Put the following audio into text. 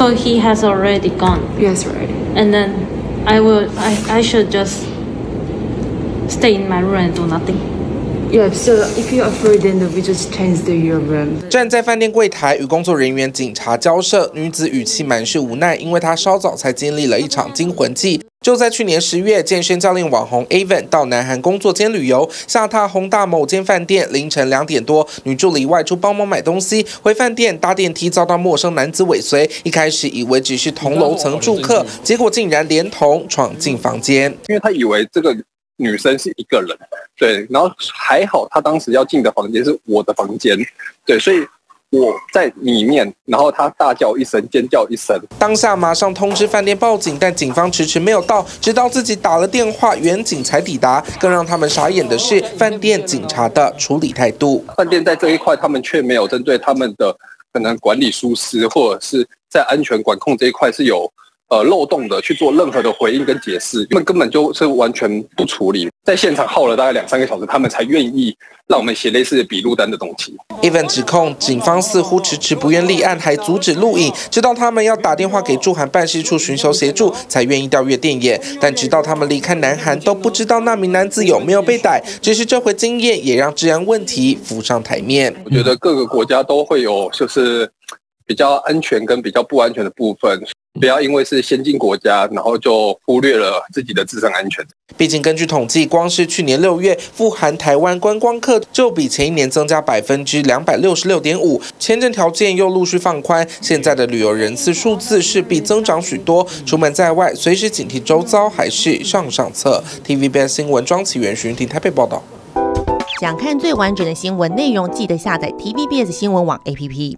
So he has already gone. Yes, right. And then I should just stay in my room and do nothing. Yeah, so if you're afraid, then we just change your room. 站在饭店柜台与工作人员、警察交涉，女子语气满是无奈，因为她稍早才经历了一场惊魂记。就在去年10月，健身教练网红 Avon 到南韩工作兼旅游，下榻宏大某间饭店。凌晨2点多，女助理外出帮忙买东西，回饭店搭电梯遭到陌生男子尾随。一开始以为只是同楼层住客，结果竟然连同闯进房间，因为他以为这个女生是一个人。 对，然后还好，他当时要进的房间是我的房间，对，所以我在里面，然后他大叫一声，尖叫一声，当下马上通知饭店报警，但警方迟迟没有到，直到自己打了电话，远警才抵达。更让他们傻眼的是，饭店警察的处理态度，饭店在这一块，他们却没有针对他们的可能管理疏失，或者是在安全管控这一块是有。 漏洞的去做任何的回应跟解释，他们根本就是完全不处理，在现场耗了大概2、3个小时，他们才愿意让我们写类似的笔录单的东西。Avon 指控警方似乎迟迟不愿立案，还阻止录影，直到他们要打电话给驻韩办事处寻求协助，才愿意调阅电眼。但直到他们离开南韩，都不知道那名男子有没有被逮。只是这回经验也让治安问题浮上台面。我觉得各个国家都会有，就是比较安全跟比较不安全的部分。 不要因为是先进国家，然后就忽略了自己的自身安全。毕竟根据统计，光是去年6月赴韩台湾观光客就比前一年增加266.5%，签证条件又陆续放宽，现在的旅游人次数字势必增长许多。出门在外，随时警惕周遭海事上策。TVBS 新闻庄启源、徐云婷台北报道。想看最完整的新闻内容，记得下载 TVBS 新闻网 APP。